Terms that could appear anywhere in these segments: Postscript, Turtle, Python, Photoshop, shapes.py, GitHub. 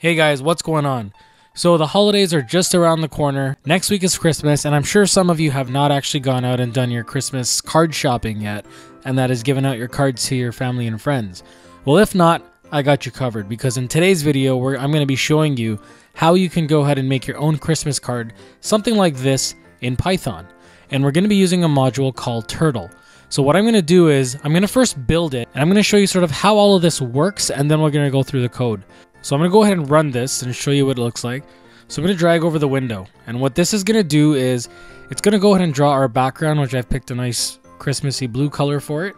Hey guys, what's going on? So the holidays are just around the corner. Next week is Christmas, and I'm sure some of you have not actually gone out and done your Christmas card shopping yet, and that is giving out your cards to your family and friends. Well, if not, I got you covered, because in today's video, I'm going to be showing you how you can go ahead and make your own Christmas card, something like this, in Python. And we're going to be using a module called Turtle. So what I'm going to do is, I'm going to first build it, and I'm going to show you sort of how all of this works, and then we're going to go through the code. So I'm going to go ahead and run this and show you what it looks like. So I'm going to drag over the window. And what this is going to do is it's going to go ahead and draw our background, which I've picked a nice Christmassy blue color for it.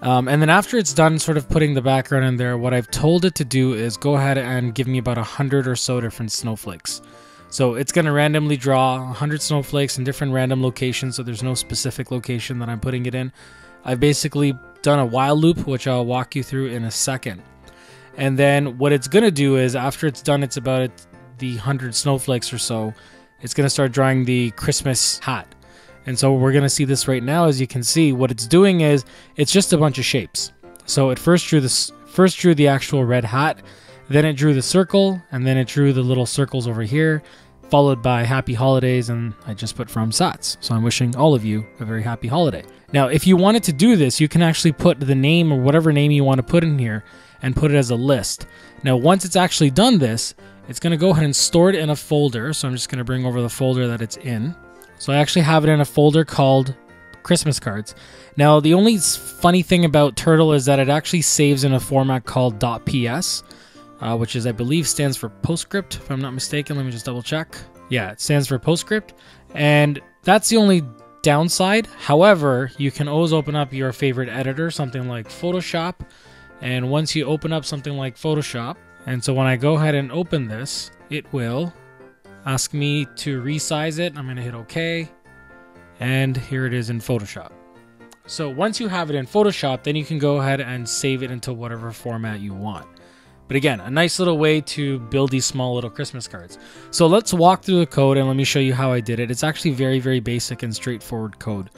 And then after it's done sort of putting the background in there, what I've told it to do is go ahead and give me about 100 or so different snowflakes. So it's going to randomly draw 100 snowflakes in different random locations. So there's no specific location that I'm putting it in. I've basically done a while loop, which I'll walk you through in a second. And then what it's going to do is after it's done, it's about the 100 snowflakes or so, it's going to start drawing the Christmas hat. And so we're going to see this right now. As you can see, what it's doing is it's just a bunch of shapes. So it first drew the actual red hat, then it drew the circle, and then it drew the little circles over here, followed by happy holidays, and I just put from Sats. So I'm wishing all of you a very happy holiday. Now, if you wanted to do this, you can actually put the name or whatever name you want to put in here and put it as a list. Now, once it's actually done this, it's going to go ahead and store it in a folder. So I'm just going to bring over the folder that it's in. So I actually have it in a folder called Christmas cards. Now, the only funny thing about Turtle is that it actually saves in a format called .ps. Which is, I believe, stands for Postscript, if I'm not mistaken. Let me just double check. Yeah, it stands for Postscript. And that's the only downside. However, you can always open up your favorite editor, something like Photoshop. And once you open up something like Photoshop, and so when I go ahead and open this, it will ask me to resize it. I'm going to hit OK. And here it is in Photoshop. So once you have it in Photoshop, then you can go ahead and save it into whatever format you want. But again, a nice little way to build these small little Christmas cards. So let's walk through the code and let me show you how I did it. It's actually very, very basic and straightforward code.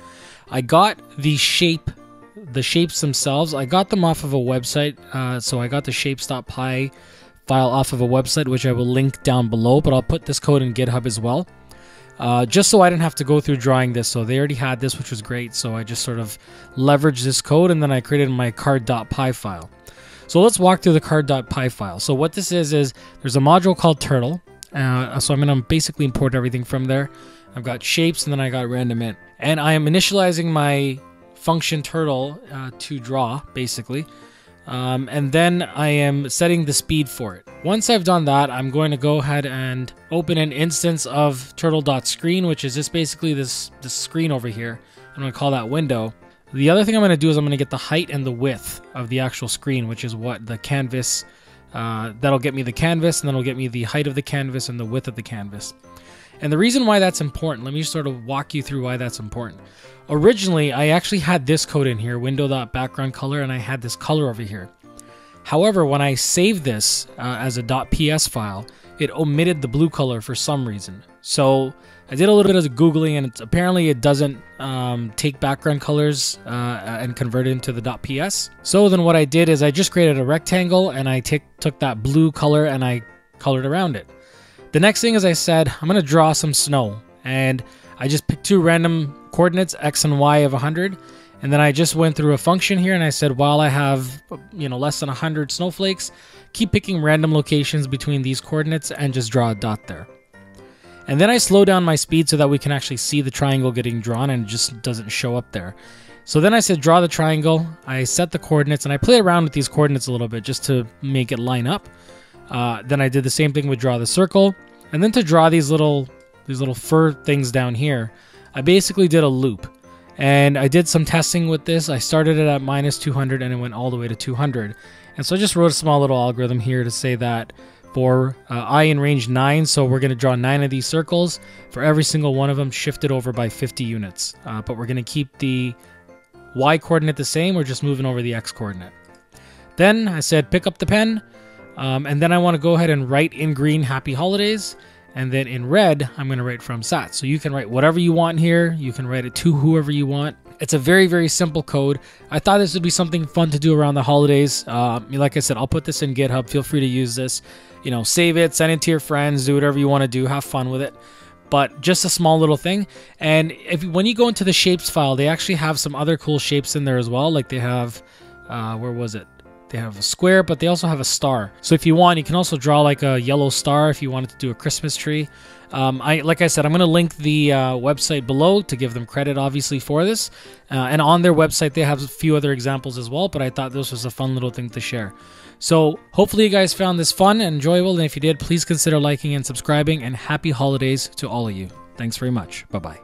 I got the shapes themselves. I got them off of a website. So I got the shapes.py file off of a website, which I will link down below, but I'll put this code in GitHub as well. Just so I didn't have to go through drawing this. So they already had this, which was great. So I just sort of leveraged this code and then I created my card.py file. So let's walk through the card.py file. So what this is there's a module called Turtle. So I'm going to basically import everything from there. I've got shapes and then I got random int. And I am initializing my function Turtle to draw, basically. And then I am setting the speed for it. Once I've done that, I'm going to go ahead and open an instance of turtle.screen, which is just basically this screen over here. I'm going to call that window. The other thing I'm going to do is I'm going to get the height and the width of the actual screen, which is what the canvas, that'll get me the canvas, and then it'll get me the height of the canvas and the width of the canvas. And the reason why that's important, let me just sort of walk you through why that's important. Originally, I actually had this code in here, window.background color, and I had this color over here. However, when I saved this as a .ps file, it omitted the blue color for some reason. So I did a little bit of Googling, and apparently it doesn't take background colors and convert it into the .ps. So then what I did is I just created a rectangle, and I took that blue color and I colored around it. The next thing is I said, I'm going to draw some snow. And I just picked two random coordinates, x and y of 100. And then I just went through a function here and I said, while I have, less than 100 snowflakes, keep picking random locations between these coordinates and just draw a dot there. And then I slow down my speed so that we can actually see the triangle getting drawn and it just doesn't show up there. So then I said, draw the triangle. I set the coordinates and I played around with these coordinates a little bit just to make it line up. Then I did the same thing with draw the circle. And then to draw these little fur things down here, I basically did a loop. And I did some testing with this. I started it at minus 200 and it went all the way to 200. And so I just wrote a small little algorithm here to say that for I in range 9, so we're going to draw 9 of these circles. For every single one of them, shifted over by 50 units. But we're going to keep the y coordinate the same. We're just moving over the x coordinate. Then I said pick up the pen. And then I want to go ahead and write in green happy holidays. And then in red, I'm going to write from Sats. So you can write whatever you want here. You can write it to whoever you want. It's a very, very simple code. I thought this would be something fun to do around the holidays. Like I said, I'll put this in GitHub. Feel free to use this. You know, save it, send it to your friends, do whatever you want to do. Have fun with it. But just a small little thing. And when you go into the shapes file, they actually have some other cool shapes in there as well. Like they have, where was it? They have a square, but they also have a star. So if you want, you can also draw like a yellow star if you wanted to do a Christmas tree. Like I said, I'm going to link the website below to give them credit, obviously, for this. And on their website, they have a few other examples as well, but I thought this was a fun little thing to share. So hopefully you guys found this fun and enjoyable. And if you did, please consider liking and subscribing. And happy holidays to all of you. Thanks very much. Bye-bye.